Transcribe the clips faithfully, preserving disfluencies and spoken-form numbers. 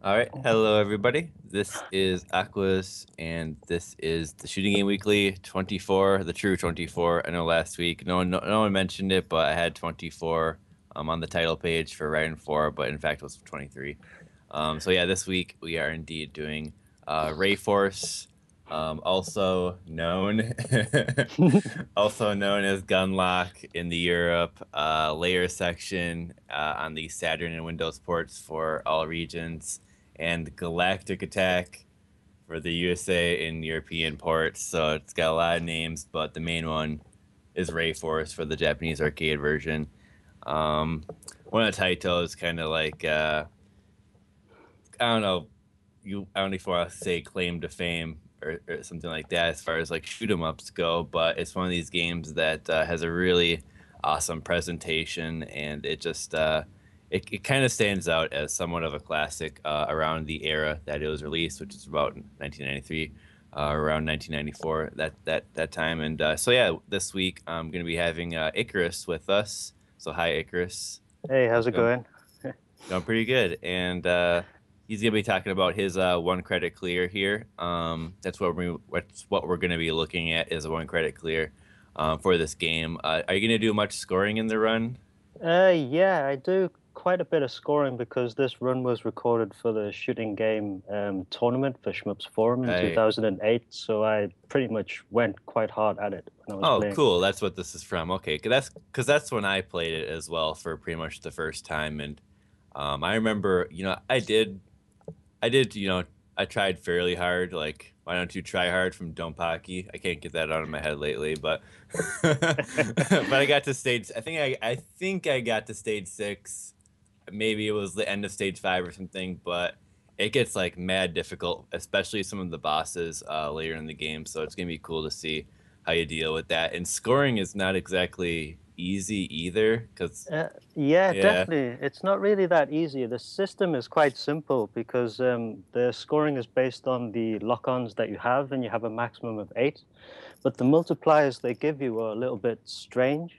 All right, hello everybody. This is Aquas, and this is the Shooting Game Weekly twenty-four, the true twenty-four. I know last week no one, no, no one mentioned it, but I had twenty-four um, on the title page for Rayforce, but in fact it was twenty-three. Um, so yeah, this week we are indeed doing uh, Rayforce, um, also known, also known as Gunlock in the Europe, uh, Layer Section uh, on the Saturn and Windows ports for all regions, and Galactic Attack for the U S A and European ports. So it's got a lot of names, but the main one is Rayforce for the Japanese arcade version. Um, one of the Taito is kind of like, uh, I don't know, you, I don't know if I want to say claim to fame or, or something like that as far as like shoot 'em ups go, but it's one of these games that uh, has a really awesome presentation, and it just, uh, It, it kind of stands out as somewhat of a classic uh, around the era that it was released, which is about nineteen ninety-three, uh, around nineteen ninety-four, that that that time. And uh, so yeah, this week I'm going to be having uh, Icarus with us. So hi, Icarus. Hey, how's it going? Going, going pretty good. And uh, he's going to be talking about his uh, one credit clear here. Um, that's what we what's what we're going to be looking at is a one credit clear uh, for this game. Uh, are you going to do much scoring in the run? Uh, yeah, I do. Quite a bit of scoring because this run was recorded for the shooting game um, tournament for Shmups Forum in hey. two thousand eight, so I pretty much went quite hard at it when I was oh, playing. Cool. That's what this is from. Okay, because that's, cause that's when I played it as well for pretty much the first time, and um, I remember, you know, I did, I did, you know, I tried fairly hard, like, why don't you try hard from Donpaki? I can't get that out of my head lately, but but I got to stage, I think I, I think I got to stage six. Maybe it was the end of stage five or something, but it gets like mad difficult, especially some of the bosses uh, later in the game. So it's gonna be cool to see how you deal with that. And scoring is not exactly easy either, because uh, yeah, yeah, definitely, it's not really that easy. The system is quite simple because um, the scoring is based on the lock-ons that you have, and you have a maximum of eight. But the multipliers they give you are a little bit strange.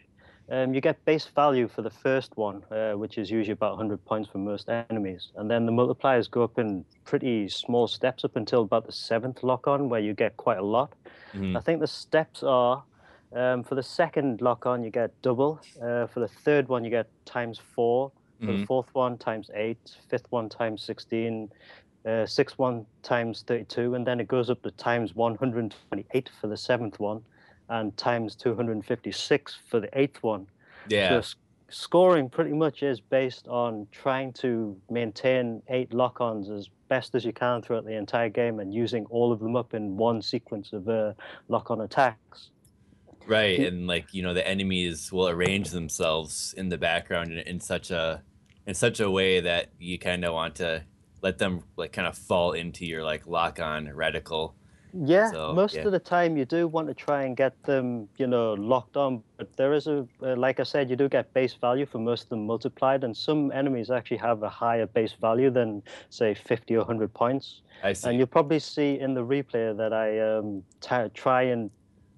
Um, you get base value for the first one, uh, which is usually about one hundred points for most enemies. And then the multipliers go up in pretty small steps up until about the seventh lock-on, where you get quite a lot. Mm-hmm. I think the steps are, um, for the second lock-on, you get double. Uh, for the third one, you get times four. For mm-hmm. the fourth one, times eight. Fifth one, times sixteen. Uh, sixth one, times thirty-two. And then it goes up to times one hundred twenty-eight for the seventh one, and times two hundred fifty-six for the eighth one. Yeah. So scoring pretty much is based on trying to maintain eight lock-ons as best as you can throughout the entire game and using all of them up in one sequence of uh, lock-on attacks. Right, and like, you know, the enemies will arrange themselves in the background in, in such a in such a way that you kind of want to let them like kind of fall into your like lock-on reticle. Yeah, so, most yeah. of the time you do want to try and get them, you know, locked on. But there is a, uh, like I said, you do get base value for most of them multiplied. And some enemies actually have a higher base value than, say, fifty or one hundred points. I see. And you'll probably see in the replay that I um, t try and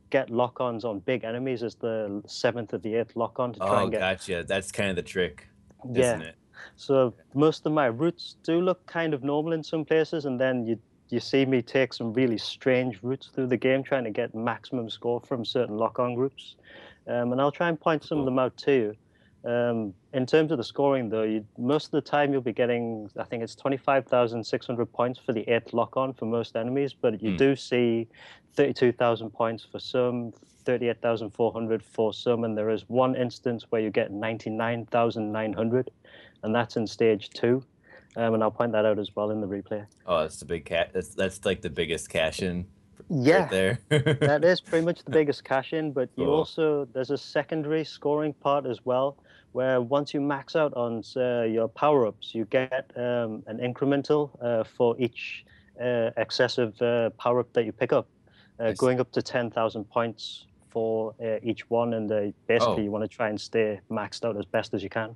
get lock-ons on big enemies as the seventh or the eighth lock-on to try oh, and get... Oh, gotcha. That's kind of the trick, yeah. isn't it? So most of my routes do look kind of normal in some places, and then you... You see me take some really strange routes through the game, trying to get maximum score from certain lock-on groups. Um, and I'll try and point some of them out too. Um, in terms of the scoring, though, you, most of the time you'll be getting, I think it's twenty-five thousand six hundred points for the eighth lock-on for most enemies, but you mm. do see thirty-two thousand points for some, thirty-eight thousand four hundred for some, and there is one instance where you get ninety-nine thousand nine hundred, and that's in stage two. Um, and I'll point that out as well in the replay. Oh, that's the big cat. That's that's like the biggest cash in. Yeah, right there. That is pretty much the biggest cash in. But you cool. also there's a secondary scoring part as well, where once you max out on uh, your power ups, you get um, an incremental uh, for each uh, excessive uh, power up that you pick up, uh, going up to ten thousand points for uh, each one. And uh, basically, oh. you want to try and stay maxed out as best as you can.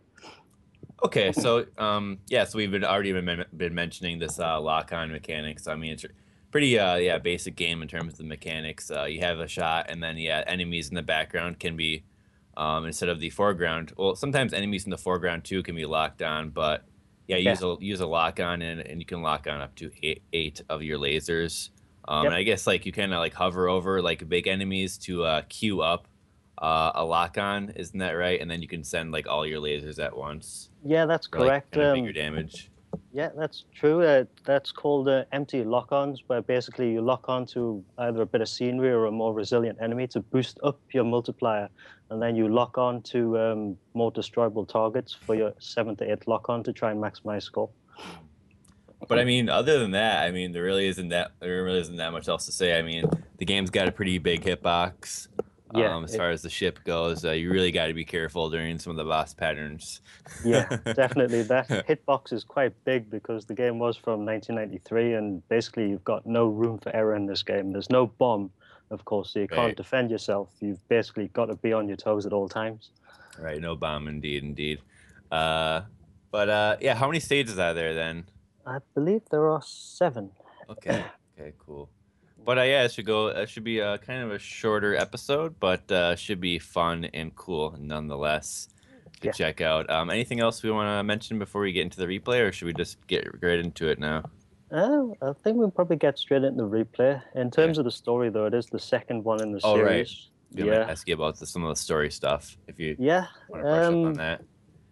Okay, so um, yeah, so we've been already been, been mentioning this uh, lock-on mechanics. I mean, it's pretty uh, yeah basic game in terms of the mechanics. Uh, you have a shot, and then yeah, enemies in the background can be um, instead of the foreground. Well, sometimes enemies in the foreground too can be locked on, but Yeah, you yeah. use a use a lock on, and, and you can lock on up to eight, eight of your lasers. Um, yep. And I guess like you kind of like hover over like big enemies to uh, queue up uh, a lock on, isn't that right? And then you can send like all your lasers at once. Yeah, that's for, correct. Like, kind of bigger um, damage. Yeah, that's true. Uh, that's called uh, empty lock-ons, where basically you lock on to either a bit of scenery or a more resilient enemy to boost up your multiplier, and then you lock on to um, more destroyable targets for your seventh to eighth lock-on to try and maximize score. But I mean, other than that, I mean, there really isn't that there really isn't that much else to say. I mean, the game's got a pretty big hitbox. Yeah, um, as it, far as the ship goes, uh, you really got to be careful during some of the boss patterns. Yeah, definitely. That hitbox is quite big because the game was from nineteen ninety-three, and basically you've got no room for error in this game. There's no bomb, of course, so you right. can't defend yourself. You've basically got to be on your toes at all times. Right, no bomb indeed, indeed. Uh, but, uh, yeah, how many stages are there then? I believe there are seven. Okay, okay, cool. But uh, yeah, it should go. It should be a, kind of a shorter episode, but uh, should be fun and cool nonetheless to yeah. check out. Um, anything else we want to mention before we get into the replay, or should we just get right into it now? Uh, I think we'll probably get straight into the replay. In terms yeah. of the story, though, it is the second one in the oh, series. Right. We yeah. might ask you about the, some of the story stuff if you yeah. want to brush um, up on that.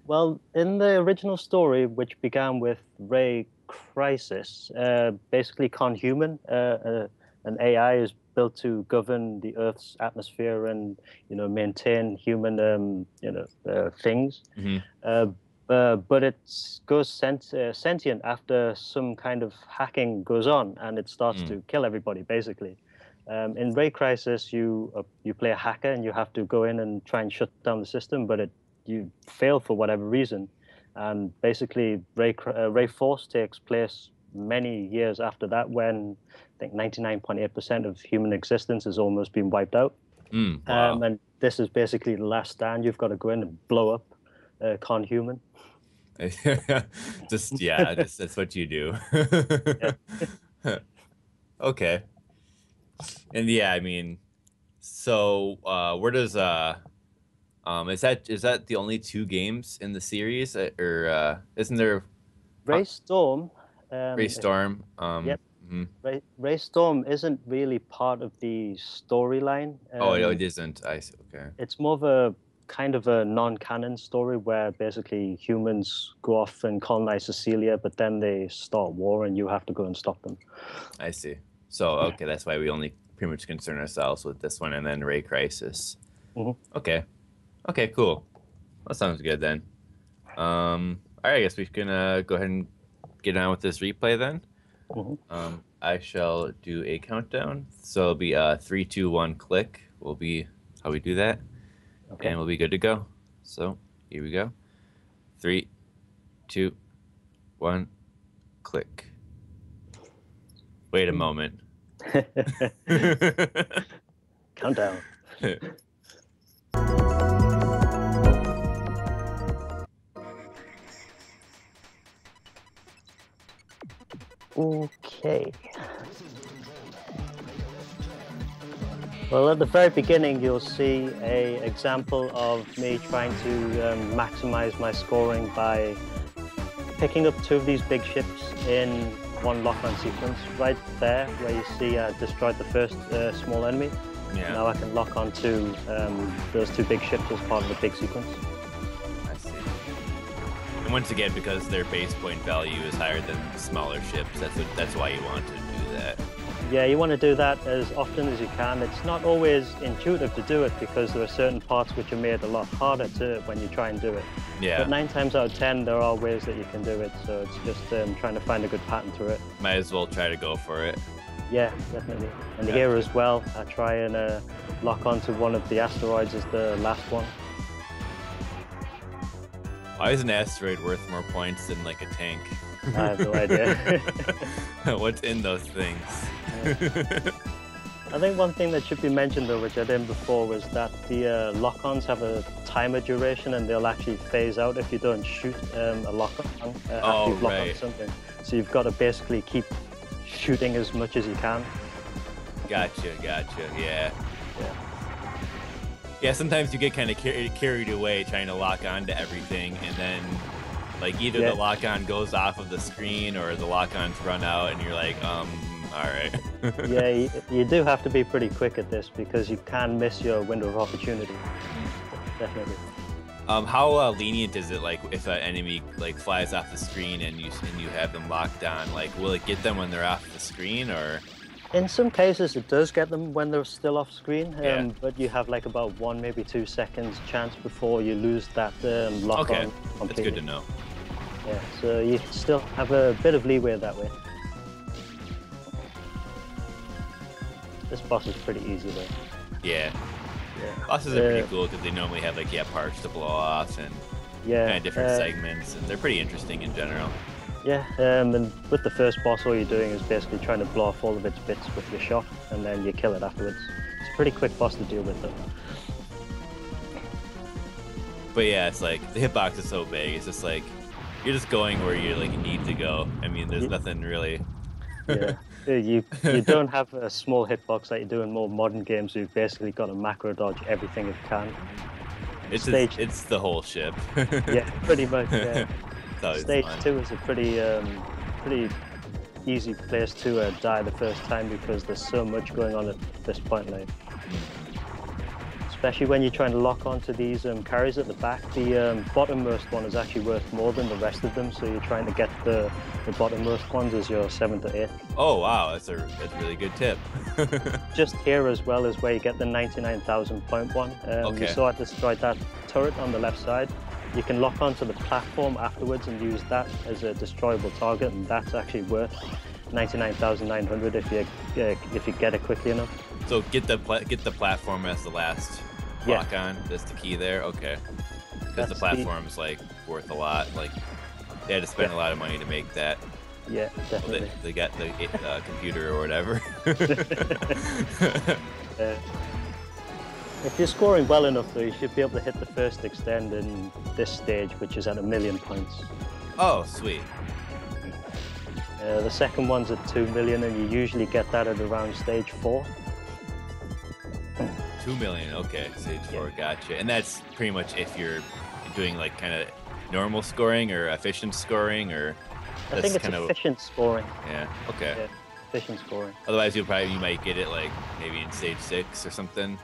Well, in the original story, which began with Ray Crisis, uh, basically Conhuman. Uh, uh, And A I is built to govern the Earth's atmosphere and, you know, maintain human, um, you know, uh, things. Mm-hmm. uh, uh, but it goes sent, uh, sentient after some kind of hacking goes on, and it starts mm. to kill everybody, basically. Um, in Ray Crisis, you uh, you play a hacker, and you have to go in and try and shut down the system, but it you fail for whatever reason. And basically, Ray, uh, Rayforce takes place many years after that, when I think ninety-nine point eight percent of human existence has almost been wiped out. Mm, wow. Um, and this is basically the last stand. You've got to go in and blow up uh, Conhuman. just, yeah, just, that's what you do. yeah. Okay. And yeah, I mean, so uh, where does, uh, um, is that is that the only two games in the series? Or uh, isn't there? Ray Storm. Um, Ray Storm. Um, yep. Mm-hmm. Ray, Ray Storm isn't really part of the storyline. Um, oh, no, it isn't. I see. Okay. It's more of a kind of a non-canon story where basically humans go off and colonize Cecilia, but then they start war, and you have to go and stop them. I see. So okay, that's why we only pretty much concern ourselves with this one, and then Ray Crisis. Mm-hmm. Okay. Okay. Cool. That sounds good then. Um, all right. I guess we can uh, go ahead and get on with this replay then. Mm-hmm. um, I shall do a countdown. So it'll be a three, two, one, click. Will be how we do that, okay. And we'll be good to go. So here we go. Three, two, one, click. Wait a moment. Countdown. Okay. Well, at the very beginning, you'll see a example of me trying to um, maximize my scoring by picking up two of these big ships in one lock-on sequence. Right there, where you see I destroyed the first uh, small enemy. Yeah. Now I can lock on to um, those two big ships as part of the big sequence. Once again, because their base point value is higher than smaller ships, that's what, that's why you want to do that. Yeah, you want to do that as often as you can. It's not always intuitive to do it because there are certain parts which are made a lot harder to when you try and do it. Yeah. But nine times out of ten, there are ways that you can do it, so it's just um, trying to find a good pattern through it. Might as well try to go for it. Yeah, definitely. And yeah. here as well, I try and uh, lock onto one of the asteroids as the last one. Why is an asteroid worth more points than, like, a tank? I have no idea. What's in those things? Yeah. I think one thing that should be mentioned, though, which I didn't before, was that the uh, lock-ons have a timer duration, and they'll actually phase out if you don't shoot um, a lock-on uh, after oh, you've locked right. on something. So you've got to basically keep shooting as much as you can. Gotcha, gotcha, yeah. Yeah. Yeah, sometimes you get kind of car carried away trying to lock on to everything, and then Like, either yeah. the lock-on goes off of the screen or the lock-on's run out, and you're like, um, all right. Yeah, you, you do have to be pretty quick at this because you can miss your window of opportunity. Definitely. Um, how uh, lenient is it, like, if an enemy, like, flies off the screen and you, and you have them locked on? Like, will it get them when they're off the screen, or...? In some cases, it does get them when they're still off screen, um, yeah. but you have, like, about one, maybe two seconds chance before you lose that um, lock okay. on completely. That's good to know. Yeah, so you still have a bit of leeway that way. This boss is pretty easy, though. Yeah. Yeah. Bosses are uh, pretty cool because they normally have like yeah parts to blow off and yeah, kind of different uh, segments, and they're pretty interesting in general. Yeah, um, and with the first boss, all you're doing is basically trying to blow off all of its bits with your shot, and then you kill it afterwards. It's a pretty quick boss to deal with, though. But yeah, it's like the hitbox is so big. It's just like you're just going where you like need to go. I mean, there's yeah. nothing really. Yeah. You, you don't have a small hitbox like you do in more modern games. You've basically got to macro dodge everything you can. It's Stage... a, it's the whole ship. Yeah, pretty much. Yeah. Stage fun. two is a pretty um, pretty easy place to uh, die the first time because there's so much going on at this point. Like, especially when you're trying to lock onto these um, carries at the back, the um, bottommost one is actually worth more than the rest of them, so you're trying to get the, the bottommost ones as your seventh or eighth. Oh wow, that's a, that's a really good tip. Just here as well is where you get the ninety-nine thousand point one. Um, okay. You saw I destroyed that turret on the left side. You can lock onto the platform afterwards and use that as a destroyable target, and that's actually worth ninety-nine thousand nine hundred if you uh, if you get it quickly enough. So get the pla get the platform as the last. Yeah. Lock on. That's the key there. Okay. Because the platform's the... like worth a lot. Like they had to spend yeah. a lot of money to make that. Yeah, definitely. Well, they, they got the uh, computer or whatever. uh, if you're scoring well enough, though, you should be able to hit the first extend in this stage, which is at a million points. Oh, sweet. Uh, the second one's at two million, and you usually get that at around stage four. Two million, okay, stage four, gotcha. And that's pretty much if you're doing like kind of normal scoring or efficient scoring, or that's I think it's kind efficient of... scoring. Yeah, okay. Yeah, efficient scoring. Otherwise, you probably you might get it like maybe in stage six or something.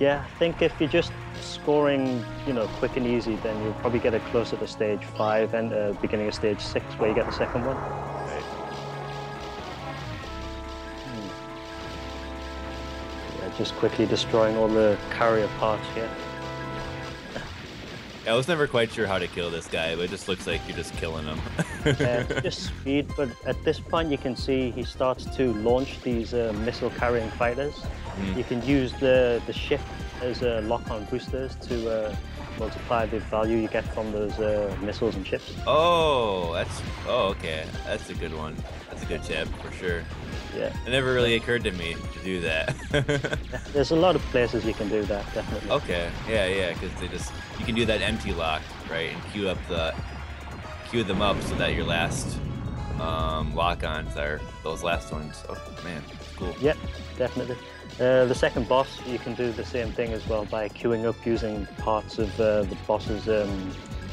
Yeah, I think if you're just scoring, you know, quick and easy, then you'll probably get it closer to stage five and uh, beginning of stage six, where you get the second one. Just quickly destroying all the carrier parts here. Yeah, I was never quite sure how to kill this guy, but it just looks like you're just killing him. Yeah, just speed, but at this point you can see he starts to launch these uh, missile-carrying fighters. Mm. You can use the, the ship as uh, lock-on boosters to uh, multiply the value you get from those uh, missiles and ships. Oh, that's... Oh, okay. That's a good one. That's a good tip, for sure. Yeah. It never really occurred to me to do that. There's a lot of places you can do that, definitely. Okay, yeah, yeah, because they just you can do that empty lock, right, and queue up the queue them up so that your last um, lock-ons are those last ones. Oh man, cool. Yep, definitely. Uh, the second boss, you can do the same thing as well by queuing up using parts of uh, the boss's um,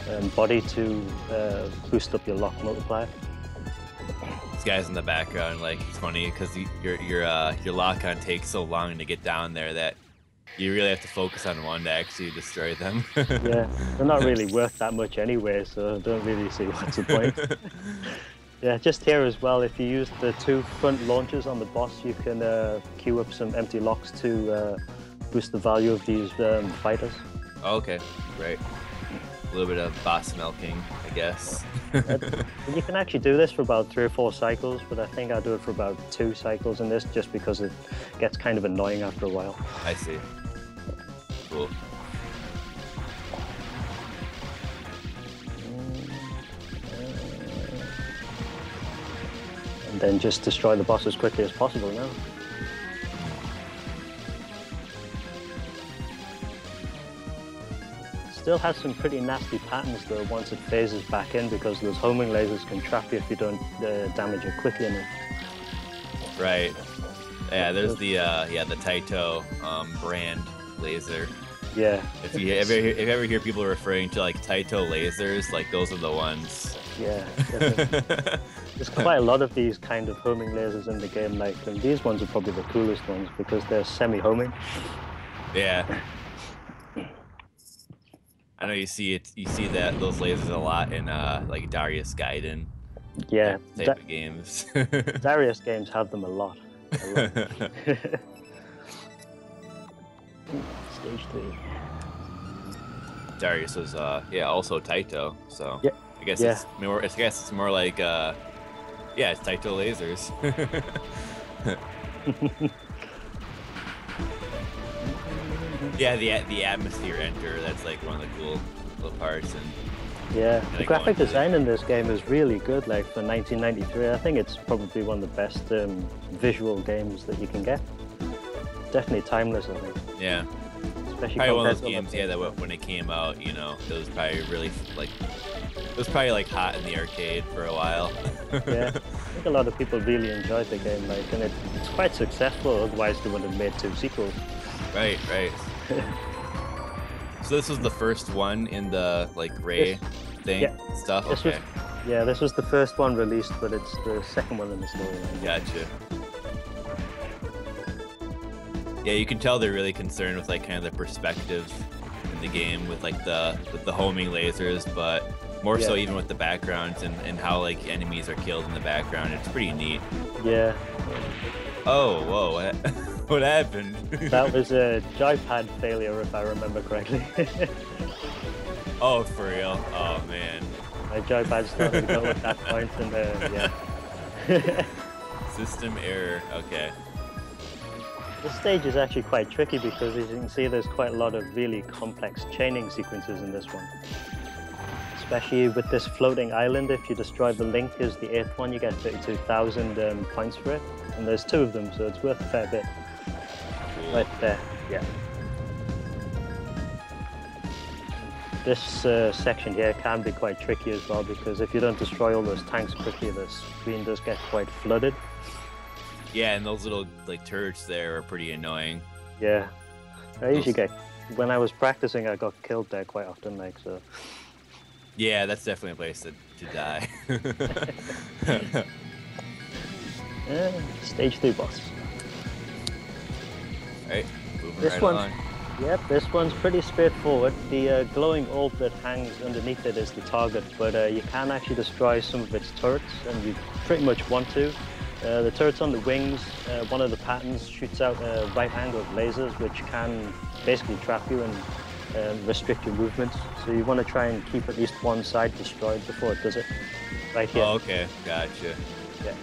um, body to uh, boost up your lock multiplier. Guys in the background, like it's funny because your your uh, your lock on takes so long to get down there that you really have to focus on one to actually destroy them. Yeah, they're not really worth that much anyway, so don't really see what's the point. Yeah, just here as well, if you use the two front launches on the boss, you can uh, queue up some empty locks to uh, boost the value of these um, fighters. Oh, okay, great. A little bit of boss milking, I guess. You can actually do this for about three or four cycles, but I think I'll do it for about two cycles in this just because it gets kind of annoying after a while. I see. Cool. And then just destroy the boss as quickly as possible now. Still has some pretty nasty patterns though once it phases back in because those homing lasers can trap you if you don't uh, damage it quickly enough. Right. Yeah, there's the uh, yeah the Taito um, brand laser Yeah. If you ever if you ever hear people referring to like Taito lasers, like those are the ones. Yeah. There's quite a lot of these kind of homing lasers in the game, like, and these ones are probably the coolest ones because they're semi-homing. Yeah. I know you see it. You see that those lasers a lot in uh, like Darius Gaiden. Yeah. Type da of games. Darius games have them a lot. A lot. Stage three. Darius was uh yeah also Taito, so yeah. I guess yeah. it's more. I guess it's more like uh yeah, it's Taito lasers. Yeah, the the atmosphere enter, that's like one of the cool little parts. And yeah, and the graphic design in this game is really good. Like for nineteen ninety-three, I think it's probably one of the best um, visual games that you can get. Definitely timeless, I think. Yeah, especially probably one of those games. Yeah, that when it came out, you know, it was probably really like it was probably like hot in the arcade for a while. Yeah, I think a lot of people really enjoyed the game, like, and it, it's quite successful. Otherwise, they wouldn't have made two sequels. Right, right. So this was the first one in the like Ray this, thing yeah, stuff. This okay. was, yeah, this was the first one released, but it's the second one in the storyline. Gotcha. Yeah, you can tell they're really concerned with like kind of the perspective in the game with like the with the homing lasers, but more yeah. so even with the backgrounds and and how like enemies are killed in the background. It's pretty neat. Yeah. Oh, whoa. What? What happened? That was a joypad failure, if I remember correctly. Oh, for real? Oh, man. My joypad started to go at that point, and uh, yeah. System error, okay. This stage is actually quite tricky because, as you can see, there's quite a lot of really complex chaining sequences in this one. Especially with this floating island, if you destroy the link is the eighth one, you get thirty-two thousand um, points for it. And there's two of them, so it's worth a fair bit. Right there, yeah. This uh, section here can be quite tricky as well, because if you don't destroy all those tanks quickly, the screen does get quite flooded. Yeah, and those little like turrets there are pretty annoying. Yeah, I those... usually get. When I was practicing, I got killed there quite often, like so. Yeah, that's definitely a place to, to die. uh, stage three boss. Right, this right one, yep, this one's pretty straightforward. The uh, glowing orb that hangs underneath it is the target, but uh, you can actually destroy some of its turrets, and you pretty much want to. Uh, the turrets on the wings, uh, one of the patterns shoots out uh, right-angled lasers, which can basically trap you and uh, restrict your movements. So you want to try and keep at least one side destroyed before it does it. Right here. Oh, okay, gotcha. Yeah.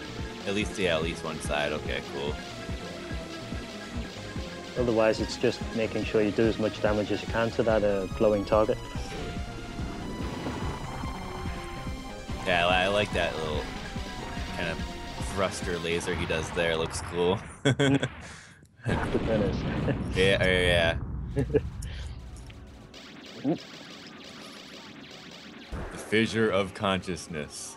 At least, yeah, at least one side. Okay, cool. Otherwise, it's just making sure you do as much damage as you can to that uh, glowing target. Yeah, I like that little kind of thruster laser he does there. Looks cool. The yeah, yeah. yeah. The fissure of consciousness.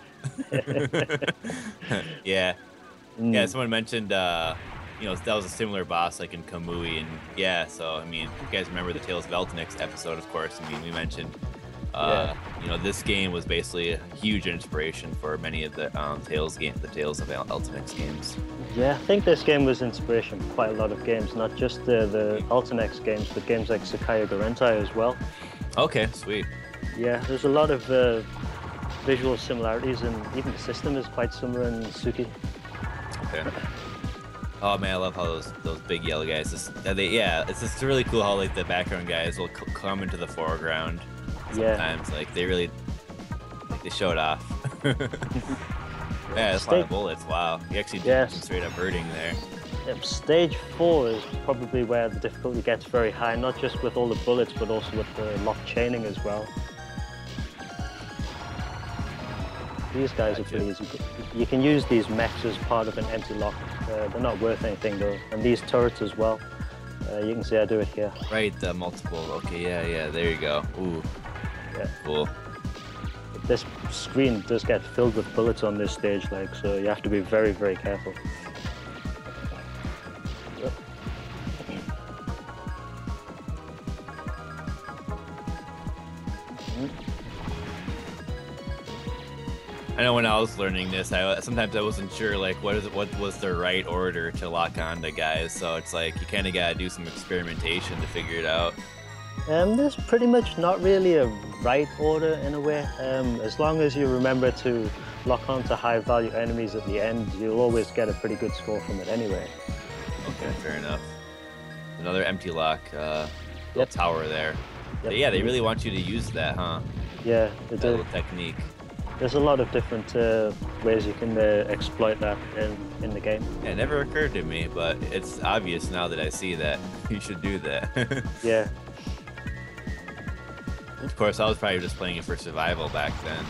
Yeah. Mm. Yeah, someone mentioned... Uh, You know, that was a similar boss like in Kamui, and yeah, so I mean, if you guys remember the Tales of Alltynex episode, of course, I mean, we mentioned, uh, yeah. you know, this game was basically a huge inspiration for many of the um, Tales game, the Tales of Alltynex games. Yeah, I think this game was inspiration for quite a lot of games, not just uh, the Alltynex games, but games like Sakaya Garantai as well. Okay, sweet. Yeah, there's a lot of uh, visual similarities, and even the system is quite similar in Suki. Okay. Oh man, I love how those those big yellow guys. Just, they, yeah, it's just really cool how like the background guys will c come into the foreground sometimes. Yeah. Like they really, like they show it off. Yeah, that's a lot of bullets. Wow, you actually did yes. some straight up hurting there. Yep, stage four is probably where the difficulty gets very high, not just with all the bullets, but also with the lock chaining as well. These guys gotcha. Are pretty easy. You can use these mechs as part of an empty lock. Uh, they're not worth anything though. And these turrets as well. Uh, you can see I do it here. Right, the multiple. Okay, yeah, yeah, there you go. Ooh. Yeah. Cool. This screen does get filled with bullets on this stage, like, so you have to be very, very careful. I know when I was learning this, I sometimes I wasn't sure like what is what was the right order to lock on to guys. So it's like you kind of gotta do some experimentation to figure it out. Um, there's pretty much not really a right order in a way. Um, as long as you remember to lock on to high value enemies at the end, you'll always get a pretty good score from it anyway. Okay, fair enough. Another empty lock uh, yep. tower there. Yep. Yeah, they really want you to use that, huh? Yeah, they do. That little technique. There's a lot of different uh, ways you can uh, exploit that in, in the game. Yeah, it never occurred to me, but it's obvious now that I see that. You should do that. Yeah. Of course, I was probably just playing it for survival back then.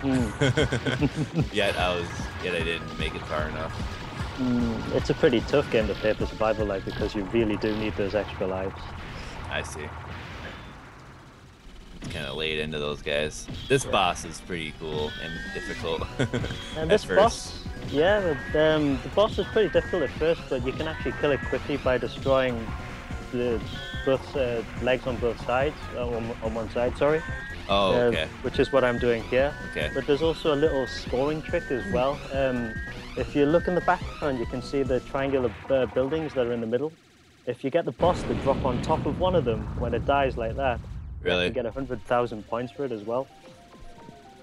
Mm. yet I was, yet I didn't make it far enough. Mm, it's a pretty tough game to play for survival, like because you really do need those extra lives. I see. Kind of laid into those guys. This yeah. boss is pretty cool and difficult. And this first. boss, yeah, the, um, the boss is pretty difficult at first, but you can actually kill it quickly by destroying the. both uh, legs on both sides, uh, on, on one side, sorry. Oh, okay. Uh, which is what I'm doing here. Okay. But there's also a little scoring trick as well. Um, if you look in the background, you can see the triangular uh, buildings that are in the middle. If you get the boss to drop on top of one of them when it dies like that, really? You get one hundred thousand points for it as well.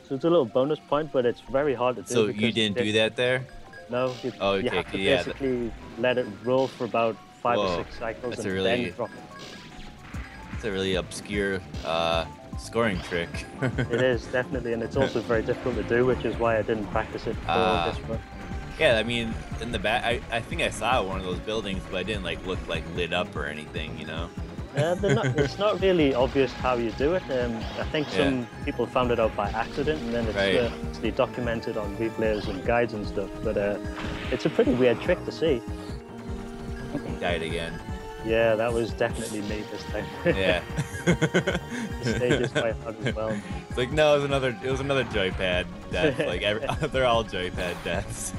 So it's a little bonus point, but it's very hard to do. So you didn't do that there? No, you, oh, okay. you have to yeah, basically that... let it roll for about five Whoa. or six cycles that's and really... then drop it. It's a really obscure uh, scoring trick. It is, definitely, and it's also very difficult to do, which is why I didn't practice it for uh, this one. Yeah, I mean, in the back, I, I think I saw one of those buildings, but I didn't like look like lit up or anything, you know? uh, they're not, it's not really obvious how you do it. Um, I think some yeah. people found it out by accident, and then it's right. uh, actually documented on replays and guides and stuff, but uh, it's a pretty weird trick to see. Died again. Yeah, that was definitely me this time. Yeah. The stage is quite hard as well. It's like, no, it was another, it was another joypad death. Like, every, they're all joypad deaths.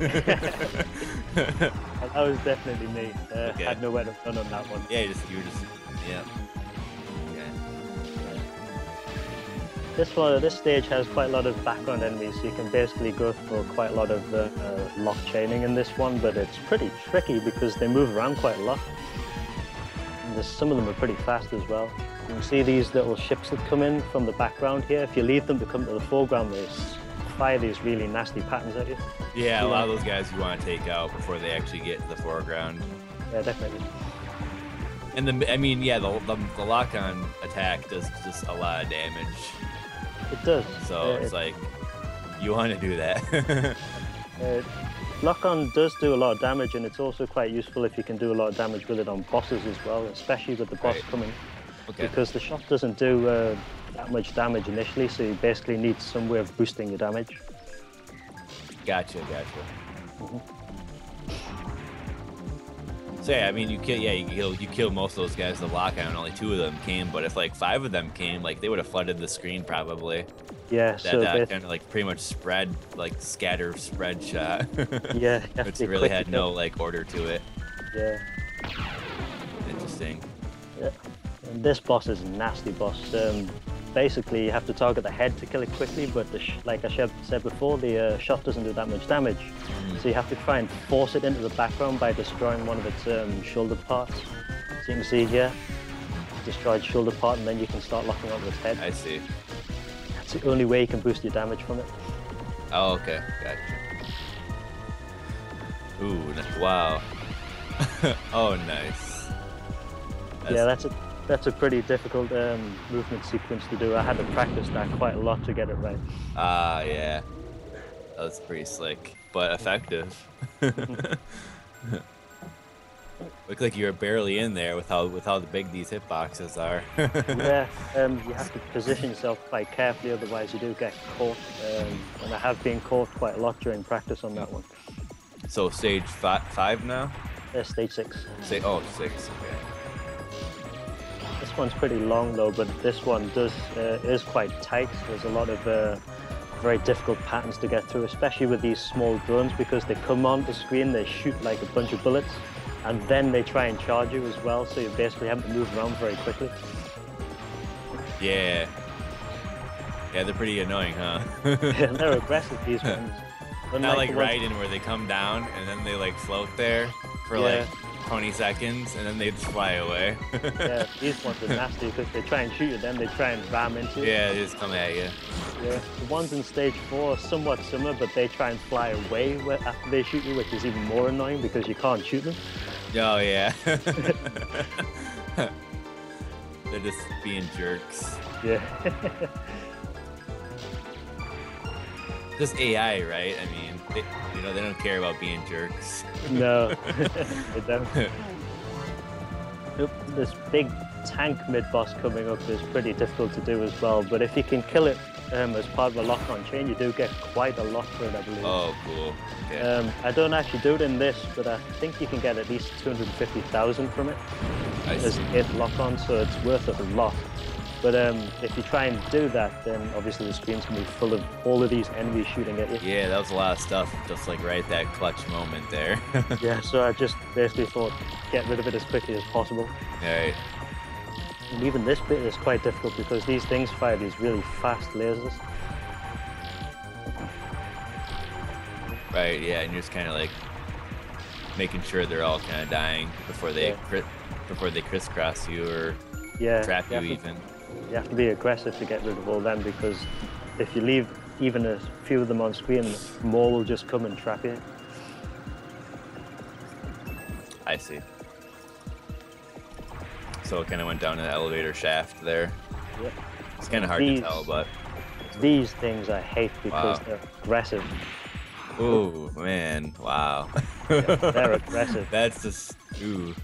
That was definitely me. Uh, okay. Had nowhere to run on that one. Yeah, you, just, you were just, yeah. Okay. This one, this stage has quite a lot of background enemies, so you can basically go for quite a lot of uh, uh, lock chaining in this one, but it's pretty tricky because they move around quite a lot. Some of them are pretty fast as well. You can see these little ships that come in from the background here. If you leave them to come to the foreground, they fire these really nasty patterns at you. Yeah, yeah. A lot of those guys you want to take out before they actually get to the foreground. Yeah, definitely. And the, I mean, yeah, the, the, the lock-on attack does just a lot of damage. It does. So uh, it's it, like, you want to do that. uh, Lock-on does do a lot of damage, and it's also quite useful if you can do a lot of damage with it on bosses as well, especially with the boss right. coming. Okay. Because the shot doesn't do uh, that much damage initially, so you basically need some way of boosting your damage. Gotcha, gotcha. Mm-hmm. So yeah, I mean, you kill, yeah, you kill, you kill most of those guys with the lock-on, and only two of them came, but if like five of them came, like they would have flooded the screen probably. Yeah, that, so that kind of like pretty much spread, like scatter spread shot. Yeah, which really had no go. like order to it. Yeah. Interesting. Yeah. And this boss is a nasty boss. Um, basically, you have to target the head to kill it quickly, but the sh like I said before, the uh, shot doesn't do that much damage. Mm. So you have to try and force it into the background by destroying one of its um, shoulder parts. So you can see here, destroyed shoulder part, and then you can start locking onto its head. I see. It's the only way you can boost your damage from it. Oh, okay, gotcha. Ooh, wow. Oh, nice. That's... Yeah, that's a that's a pretty difficult um, movement sequence to do. I had to practice that quite a lot to get it right. Ah, uh, yeah, that was pretty slick, but effective. Look like you're barely in there with how with how big these hitboxes are. Yeah, um, you have to position yourself quite carefully, otherwise you do get caught. Um, and I have been caught quite a lot during practice on that one. So stage five, five now? Yeah, stage six. Say oh six. Okay. This one's pretty long though, but this one does uh, is quite tight. There's a lot of. Uh, very difficult patterns to get through, especially with these small drones, because they come on the screen, they shoot like a bunch of bullets, and then they try and charge you as well, so you basically have to move around very quickly. Yeah. Yeah, they're pretty annoying, huh? Yeah, they're aggressive, these ones. They're not like, like Raiden ones... where they come down and then they like float there for yeah. like twenty seconds and then they just fly away. Yeah, these ones are nasty because they try and shoot you, then they try and ram into you. Yeah, they just come at you. Yeah, the ones in stage four are somewhat similar, but they try and fly away after they shoot you, which is even more annoying because you can't shoot them. Oh, yeah. They're just being jerks. Yeah. Just A I, right? I mean, they, you know, they don't care about being jerks. No, they don't. Nope, this big tank mid-boss coming up is pretty difficult to do as well, but if you can kill it um, as part of a lock-on chain, you do get quite a lot for it, I believe. Oh, cool. Yeah. Um, I don't actually do it in this, but I think you can get at least two hundred fifty thousand from it. I as see. If lock-on, so it's worth it a lot. But um, if you try and do that, then obviously the screen's going to be full of all of these enemies shooting at you. Yeah, that was a lot of stuff, just like right that clutch moment there. Yeah, so I just basically thought, get rid of it as quickly as possible. All right. And even this bit is quite difficult because these things fire these really fast lasers. Right, yeah, and you're just kind of like making sure they're all kind of dying before they, yeah. cri before they crisscross you or yeah, trap you even. You have to be aggressive to get rid of all them because if you leave even a few of them on screen, more will just come and trap you. I see. So it kind of went down an elevator shaft there. Yep. It's kind of hard these, to tell, but... These things I hate because wow. they're aggressive. Ooh, man, wow. Yeah, they're aggressive. That's just... ooh.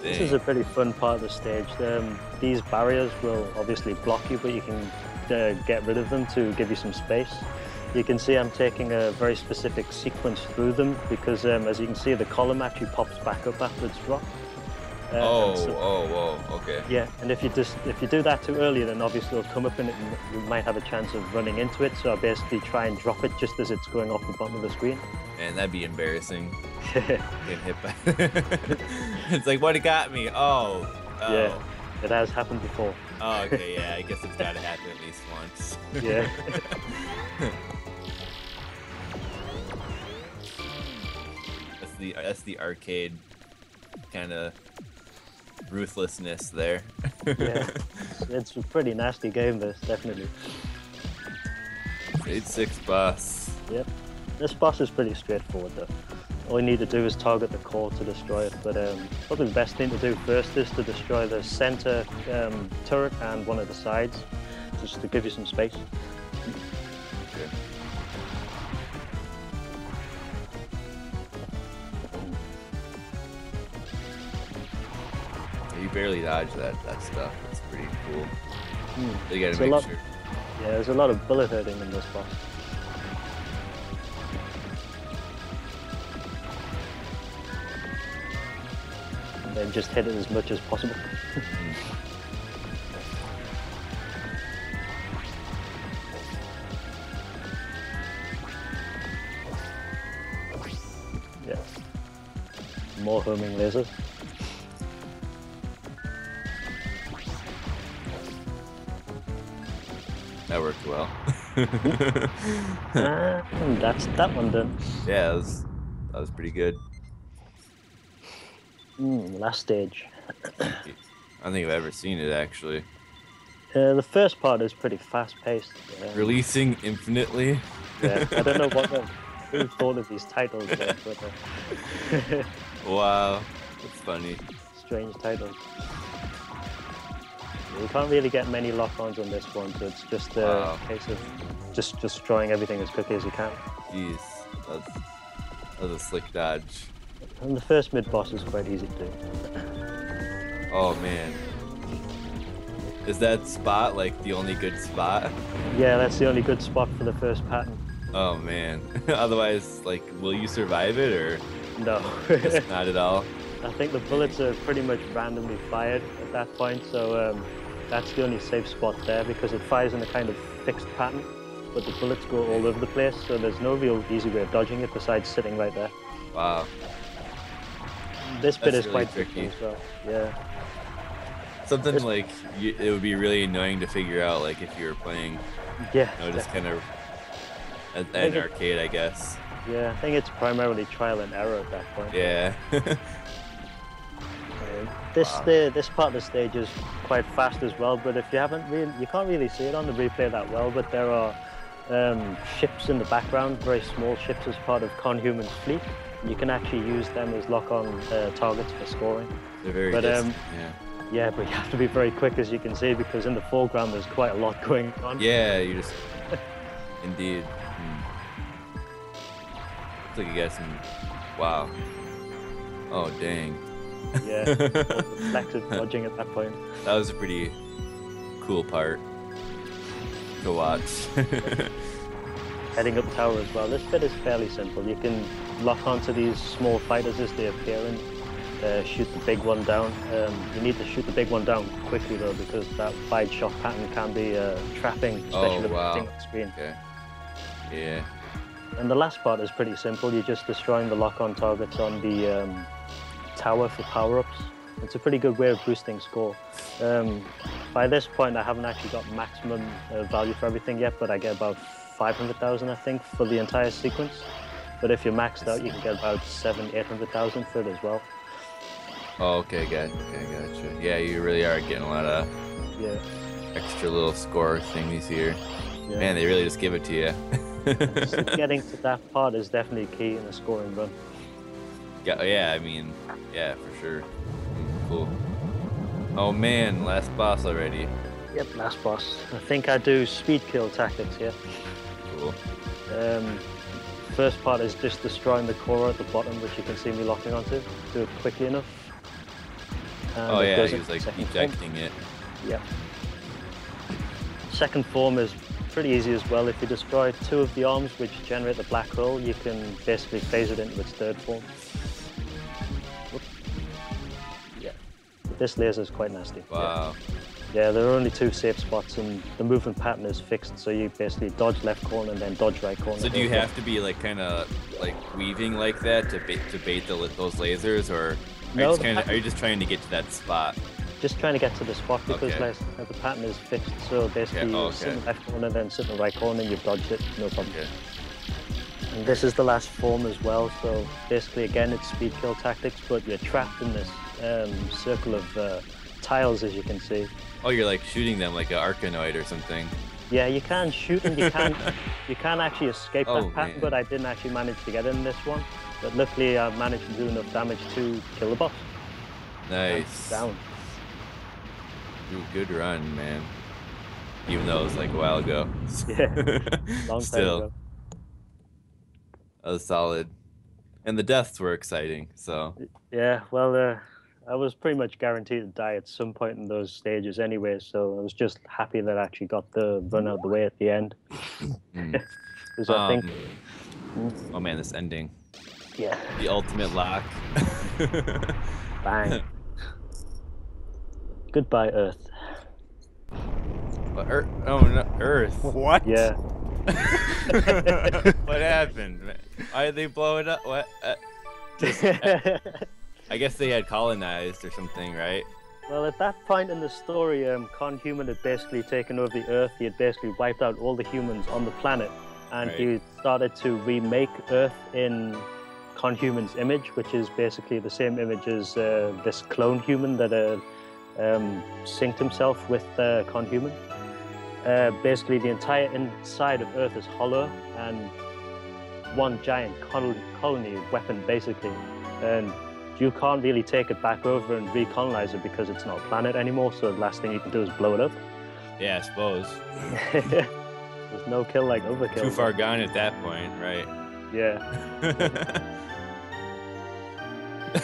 This is a pretty fun part of the stage. Um, these barriers will obviously block you, but you can uh, get rid of them to give you some space. You can see I'm taking a very specific sequence through them because, um, as you can see, the column actually pops back up after it's dropped. Uh, oh, so, oh, whoa, okay. Yeah, and if you just if you do that too early, then obviously it'll come up and it, you might have a chance of running into it. So I basically try and drop it just as it's going off the bottom of the screen. Man, that'd be embarrassing. Getting hit by. It's like, what it got me? Oh, oh. Yeah, it has happened before. Oh, okay, yeah. I guess it's gotta happen at least once. Yeah. That's the that's the arcade kind of. Ruthlessness there. Yeah, it's a pretty nasty game, this, definitely. Stage six boss. Yep. This boss is pretty straightforward, though. All you need to do is target the core to destroy it, but um, probably the best thing to do first is to destroy the center um, turret and one of the sides, just to give you some space. Okay. You barely dodge that, that stuff. It's pretty cool. Mm. You gotta make lot, sure. Yeah, there's a lot of bullet hurting in this boss. And then just hit it as much as possible. Yeah. More homing lasers. That worked well. uh, that's that one done. Yeah, that was, that was pretty good. Mm, last stage. I don't think I've ever seen it, actually. Uh, the first part is pretty fast-paced. Um, Releasing infinitely. Yeah, I don't know what the, who thought of these titles there, but, uh, wow, that's funny. Strange titles. You can't really get many lock-ons on this one, so it's just a wow. case of just destroying everything as quickly as you can. Jeez, that's, that's a slick dodge. And the first mid-boss is quite easy to do. Oh, man. Is that spot, like, the only good spot? Yeah, that's the only good spot for the first pattern. Oh, man. Otherwise, like, will you survive it, or...? No. Not at all? I think the bullets are pretty much randomly fired at that point, so... Um, that's the only safe spot there because it fires in a kind of fixed pattern, but the bullets go all over the place, so there's no real easy way of dodging it besides sitting right there. Wow. this bit is really quite tricky. tricky so, yeah. Something There's... like you, it would be really annoying to figure out, like if you were playing. Yeah. You know, just kind of an I arcade, I guess. Yeah, I think it's primarily trial and error at that point. Yeah. This wow. the, this part of the stage is quite fast as well, but if you haven't really, you can't really see it on the replay that well, but there are um, ships in the background, very small ships as part of Conhuman's fleet. You can actually use them as lock-on uh, targets for scoring. They're very but, distant, um, yeah. Yeah, but you have to be very quick, as you can see, because in the foreground there's quite a lot going on. Yeah, you just... Indeed. Hmm. Looks like you got some... Wow. Oh, dang. Yeah, reflective dodging at that point. That was a pretty cool part to watch. Heading up tower as well. This bit is fairly simple. You can lock onto these small fighters as they appear and uh, shoot the big one down. Um, you need to shoot the big one down quickly though, because that wide shot pattern can be uh, trapping, especially oh, wow. with the screen. Okay. Yeah. And the last part is pretty simple. You're just destroying the lock-on targets on the um, tower for power-ups. It's a pretty good way of boosting score. Um, by this point, I haven't actually got maximum uh, value for everything yet, but I get about five hundred thousand, I think, for the entire sequence. But if you're maxed out, you can get about seven, eight hundred thousand for it as well. Oh, okay, got, okay, gotcha. Yeah, you really are getting a lot of yeah. extra little score thingies here. Yeah. Man, they really just give it to you. So getting to that part is definitely key in a scoring run. Yeah, yeah, I mean, yeah, for sure. Cool. Oh man, last boss already. Yep, last boss. I think I do speed kill tactics here. Cool. Um, first part is just destroying the core at the bottom, which you can see me locking onto. Do it quickly enough. And oh yeah, he's like ejecting it. Yep. Second form is pretty easy as well. If you destroy two of the arms which generate the black hole, you can basically phase it into its third form. This laser is quite nasty. Wow. Yeah. yeah, there are only two safe spots, and the movement pattern is fixed, so you basically dodge left corner and then dodge right corner. So do you have left. to be like kind of like weaving like that to bait, to bait the, those lasers, or are, no, you just kinda, are you just trying to get to that spot? Just trying to get to the spot because okay. less, uh, the pattern is fixed, so basically yeah, oh, okay. you sit in the left corner, then sit in the right corner, and you've dodged it, no problem. Okay. And this is the last form as well, so basically again it's speed kill tactics, but you're trapped in this um, circle of uh, tiles, as you can see. Oh, you're like shooting them like an Arkanoid or something. Yeah, you can shoot and you can you can actually escape oh, that pattern, man. But I didn't actually manage to get in this one. But luckily I managed to do enough damage to kill the boss. Nice. Down. Ooh, good run, man. Even though it was like a while ago. Yeah, long time Still. ago. That was solid. And the deaths were exciting, so. Yeah, well, uh, I was pretty much guaranteed to die at some point in those stages anyway, so I was just happy that I actually got the run out of the way at the end. Mm. um, I think... Oh man, this ending. Yeah. The ultimate lock. Bang. Goodbye, Earth. But Earth? Oh, no, Earth. What? Yeah. What happened? Why did they blow it up? What? Uh, just, uh, I guess they had colonized or something, right? Well, at that point in the story, um, Conhuman had basically taken over the Earth. He had basically wiped out all the humans on the planet, and right. he started to remake Earth in Conhuman's image, which is basically the same image as uh, this clone human that uh, um, synced himself with uh, Conhuman. Uh, basically, the entire inside of Earth is hollow and one giant colony weapon, basically. And you can't really take it back over and recolonize it because it's not a planet anymore, so the last thing you can do is blow it up. Yeah, I suppose. There's no kill like overkill. Too far gone at that point, right? Yeah.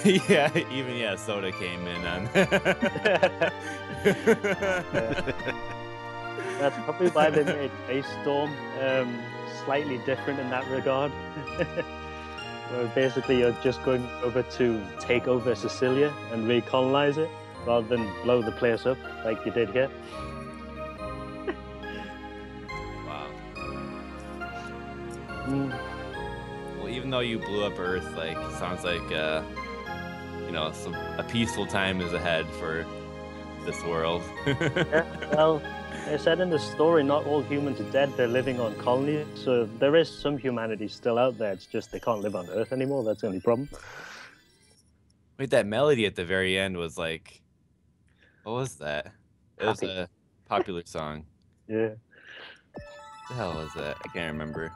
Yeah, even, yeah, soda came in on that. Yeah. That's probably why they made Ray Storm um, slightly different in that regard. Where basically you're just going over to take over Cecilia and recolonize it, rather than blow the place up like you did here. Wow. Mm. Well, even though you blew up Earth, like it sounds like uh, you know, some, a peaceful time is ahead for this world. Yeah, well, they said in the story, not all humans are dead. They're living on colonies, so there is some humanity still out there. It's just they can't live on Earth anymore. That's the only problem. Wait, that melody at the very end was like, what was that? It was a popular song. Yeah. What the hell was that? I can't remember.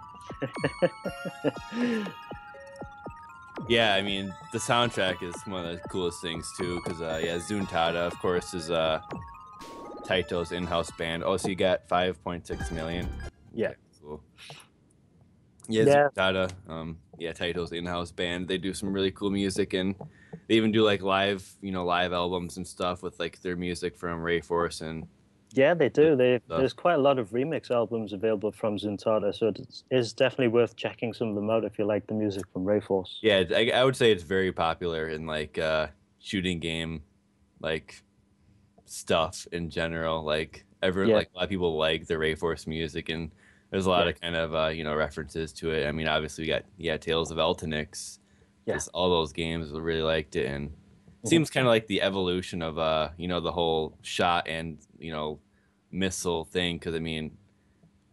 Yeah, I mean, the soundtrack is one of the coolest things too, because uh, yeah, Zuntata, of course, is uh, Taito's in-house band. Oh, so you got five point six million. Yeah. Okay, cool. Yeah, yeah. Zuntata, um, yeah, Taito's in-house band. They do some really cool music, and they even do like live, you know, live albums and stuff with like their music from Rayforce and. Yeah, they do. They, there's quite a lot of remix albums available from Zuntata, so it's, it's definitely worth checking some of them out if you like the music from Rayforce. Yeah, I, I would say it's very popular in like uh, shooting game, like stuff in general. Like everyone, yeah. like a lot of people like the Rayforce music, and there's a lot yeah. of kind of uh, you know references to it. I mean, obviously we got yeah Tales of Alltynex. Yeah. Just all those games, I really liked it, and it seems kind of like the evolution of uh you know the whole shot and you know. missile thing, because I mean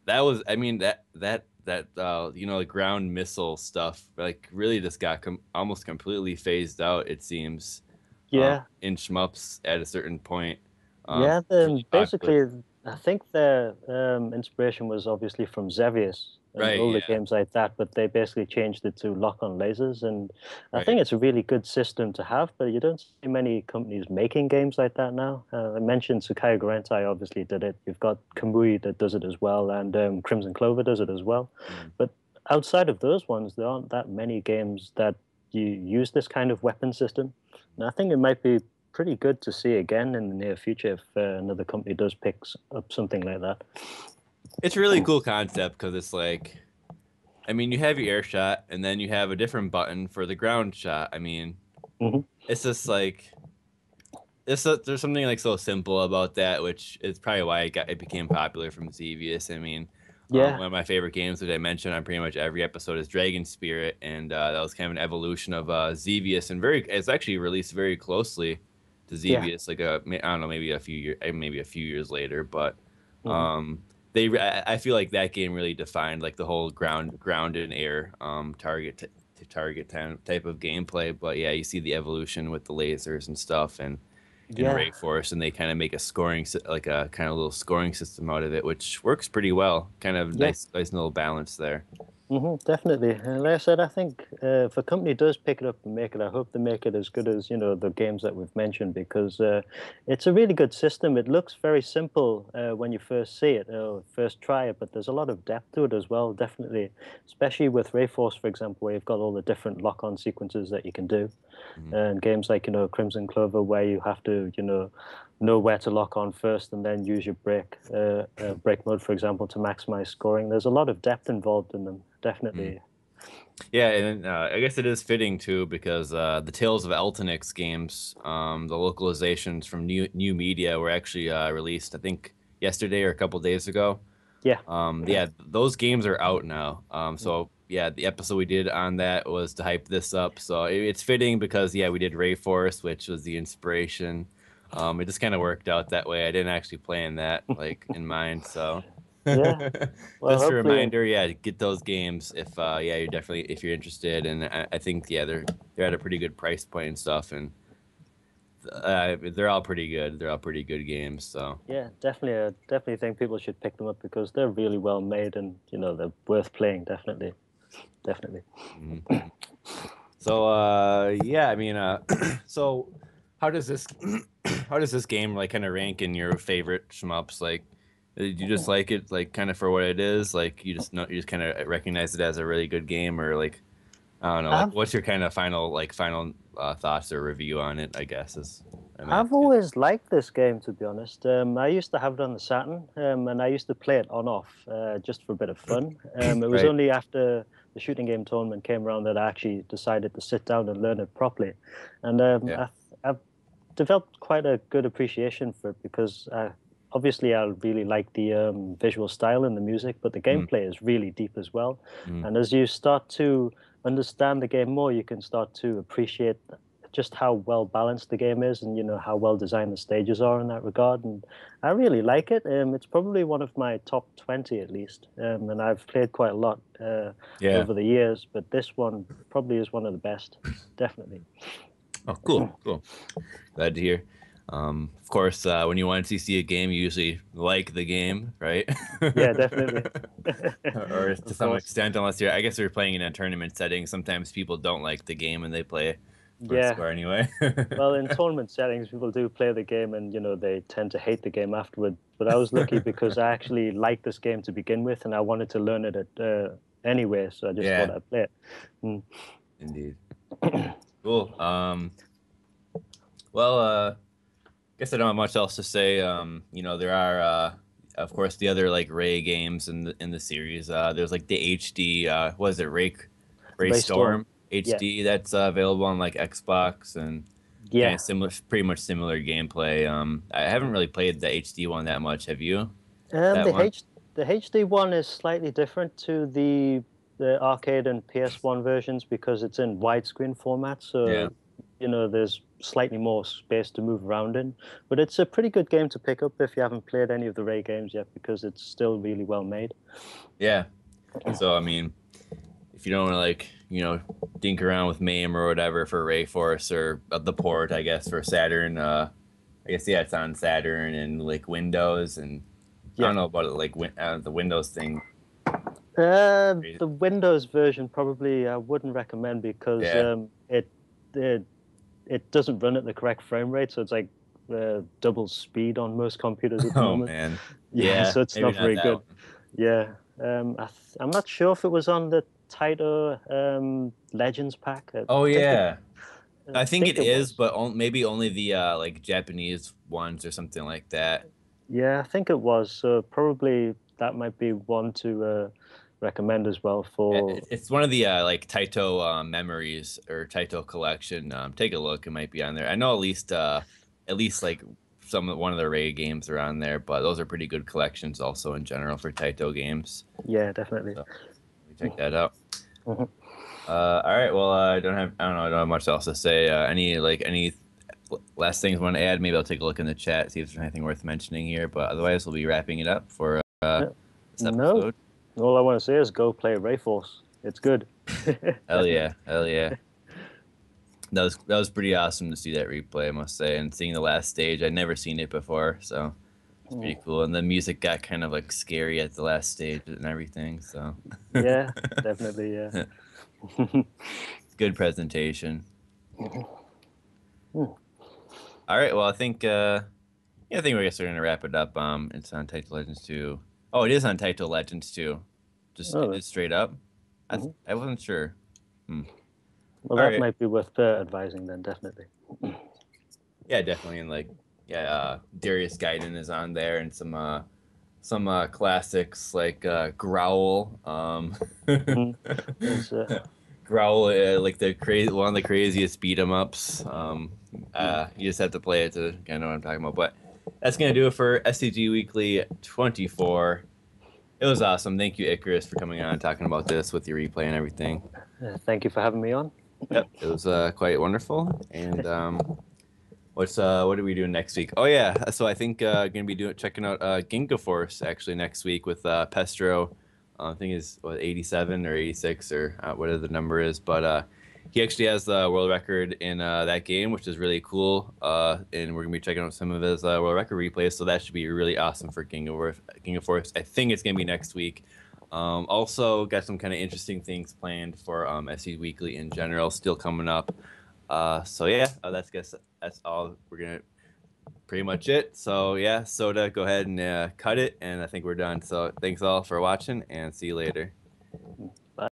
that was I mean that that that uh you know the ground missile stuff like really just got com almost completely phased out, it seems, yeah uh, in shmups at a certain point. Um, yeah then basically I think their um inspiration was obviously from Xevious and right, older yeah. games like that, but they basically changed it to lock-on lasers, and I right. think it's a really good system to have, but you don't see many companies making games like that now. Uh, I mentioned Sakaya Garantai obviously did it. You've got Kamui that does it as well, and um, Crimson Clover does it as well. Mm. But outside of those ones, there aren't that many games that you use this kind of weapon system, and I think it might be pretty good to see again in the near future if uh, another company does pick up something like that. It's a really cool concept, because it's like, I mean, you have your air shot, and then you have a different button for the ground shot. I mean, mm-hmm. it's just like, it's a, there's something like so simple about that, which is probably why it got it became popular from Xevious. I mean, yeah. um, one of my favorite games that I mentioned on pretty much every episode is Dragon Spirit, and uh, that was kind of an evolution of uh, Xevious, and very it's actually released very closely to Xevious, yeah. like a I don't know, maybe a few year, maybe a few years later, but. Mm-hmm. um, They, I feel like that game really defined like the whole ground, ground and air um, target t to target type of gameplay. But yeah, you see the evolution with the lasers and stuff, and in yeah. Rayforce, and they kind of make a scoring like a kind of little scoring system out of it, which works pretty well. Kind of yeah. nice, nice little balance there. Mm-hmm, definitely, and like I said, I think uh, if a company does pick it up and make it, I hope they make it as good as you know the games that we've mentioned, because uh, it's a really good system. It looks very simple uh, when you first see it or first try it, but there's a lot of depth to it as well. Definitely, especially with Rayforce, for example, where you've got all the different lock-on sequences that you can do, mm-hmm. and games like you know Crimson Clover, where you have to you know know where to lock on first and then use your break uh, uh, break mode, for example, to maximize scoring. There's a lot of depth involved in them. Definitely. Yeah, and uh, I guess it is fitting too, because uh, the Tales of Alltynex games, um, the localizations from Nyu, Nyu Media were actually uh, released, I think, yesterday or a couple days ago. Yeah. Um, yeah, those games are out now. Um, so, yeah, the episode we did on that was to hype this up. So it, it's fitting because, yeah, we did Rayforce, which was the inspiration. Um, it just kind of worked out that way. I didn't actually plan that, like, in mind, so... Yeah. Well, just a reminder, yeah, get those games if uh yeah you're definitely if you're interested, and I, I think yeah they're they're at a pretty good price point and stuff, and uh, they're all pretty good. They're all pretty good games. So yeah, definitely, I definitely think people should pick them up because they're really well made, and you know they're worth playing. Definitely, definitely. Mm-hmm. So uh yeah, I mean uh so how does this how does this game like kind of rank in your favorite shmups? Like. Did you just like it, like kind of for what it is? Like you just know, you just kind of recognize it as a really good game, or like I don't know. Like, what's your kind of final, like final uh, thoughts or review on it? I guess is. I mean, I've always liked this game, to be honest. Um, I used to have it on the Saturn, um, and I used to play it on off uh, just for a bit of fun. Um, it was right. only after the shooting game tournament came around that I actually decided to sit down and learn it properly, and um, yeah. I, I've developed quite a good appreciation for it because. I, Obviously, I really like the um, visual style and the music, but the gameplay mm. is really deep as well. Mm. And as you start to understand the game more, you can start to appreciate just how well balanced the game is, and you know how well designed the stages are in that regard. And I really like it. Um, it's probably one of my top twenty at least, um, and I've played quite a lot uh, yeah. over the years. But this one probably is one of the best, definitely. Oh, cool, cool. Glad to hear. Um, of course, uh, when you want to see a game, you usually like the game, right? Yeah, definitely. Or to some extent, unless you're, I guess if you're playing in a tournament setting, sometimes people don't like the game and they play for yeah. a score anyway. Well, in tournament settings, people do play the game and, you know, they tend to hate the game afterward. But I was lucky because I actually liked this game to begin with and I wanted to learn it at, uh, anyway, so I just yeah. thought I'd play it. Mm. Indeed. Cool. Um, well, uh... I guess I don't have much else to say. Um, you know, there are, uh, of course, the other like Ray games in the in the series. Uh, there's like the H D. Uh, what is it, Ray, Ray, Ray Storm, Storm H D? Yeah. That's uh, available on like Xbox and yeah, kind of similar, pretty much similar gameplay. Um, I haven't really played the H D one that much. Have you? Um, the H the H D one is slightly different to the the arcade and P S one versions because it's in widescreen format. So yeah. you know, there's slightly more space to move around in, but it's a pretty good game to pick up if you haven't played any of the Ray games yet because it's still really well made. Yeah, so I mean, if you don't want to like you know dink around with MAME or whatever for Rayforce or the port, I guess for Saturn, uh, I guess yeah, it's on Saturn and like Windows and yeah. I don't know about it, like win uh, the Windows thing. Uh, the Windows version probably I wouldn't recommend because yeah. um, it it. It doesn't run at the correct frame rate, so it's like uh, double speed on most computers at the oh, moment. Oh, man. Yeah, yeah, so it's not very good. One. Yeah. Um, I th I'm not sure if it was on the Taito um, Legends pack. I oh, yeah. It, I, I think, think it, it is, was. but on maybe only the uh, like Japanese ones or something like that. Yeah, I think it was. So probably that might be one to uh, recommend as well for it's one of the uh, like Taito uh, memories or Taito collection. Um, take a look; it might be on there. I know at least uh, at least like some one of the Ray games are on there, but those are pretty good collections also in general for Taito games. Yeah, definitely. So, check that out. Mm-hmm. uh, all right. Well, uh, I don't have I don't know I don't have much else to say. Uh, any like any last things I want to add? Maybe I'll take a look in the chat, see if there's anything worth mentioning here. But otherwise, we'll be wrapping it up for uh, this episode. No. All I want to say is go play Rayforce. It's good. Hell yeah, hell yeah. That was that was pretty awesome to see that replay, I must say, and seeing the last stage. I'd never seen it before, so it's pretty cool. And the music got kind of like scary at the last stage and everything. So yeah, definitely, yeah. Good presentation. All right, well, I think uh, yeah, I think we're going to wrap it up. Um, it's on Taito Legends two. Oh, it is on Taito Legends too, just oh, straight up. I, th I wasn't sure. Hmm. Well, all that right. might be worth uh, advising then, definitely. Yeah, definitely. And like, yeah, uh, Darius Gaiden is on there, and some uh, some uh, classics like uh, Growl. Um, uh... Growl, uh, like the crazy one of the craziest beat 'em ups. Um, uh, you just have to play it to kind of know what I'm talking about, but. That's going to do it for S T G Weekly twenty-four. It was awesome. Thank you, Icarus, for coming on and talking about this with your replay and everything. Uh, thank you for having me on. Yep, it was uh, quite wonderful. And um, what's uh, what are we doing next week? Oh, yeah. So I think uh, going to be doing checking out uh, Ginga Force, actually, next week with uh, Pestro. Uh, I think it's what, eighty-seven or eighty-six or uh, whatever the number is. But uh, he actually has the world record in uh, that game, which is really cool. Uh, and we're going to be checking out some of his uh, world record replays, so that should be really awesome for Ginga Force. I think it's going to be next week. Um, also, got some kind of interesting things planned for um, S C Weekly in general, still coming up. Uh, so, yeah, uh, that's guess that's all. We're going to pretty much it. So, yeah, Soda, go ahead and uh, cut it, and I think we're done. So, thanks all for watching, and see you later.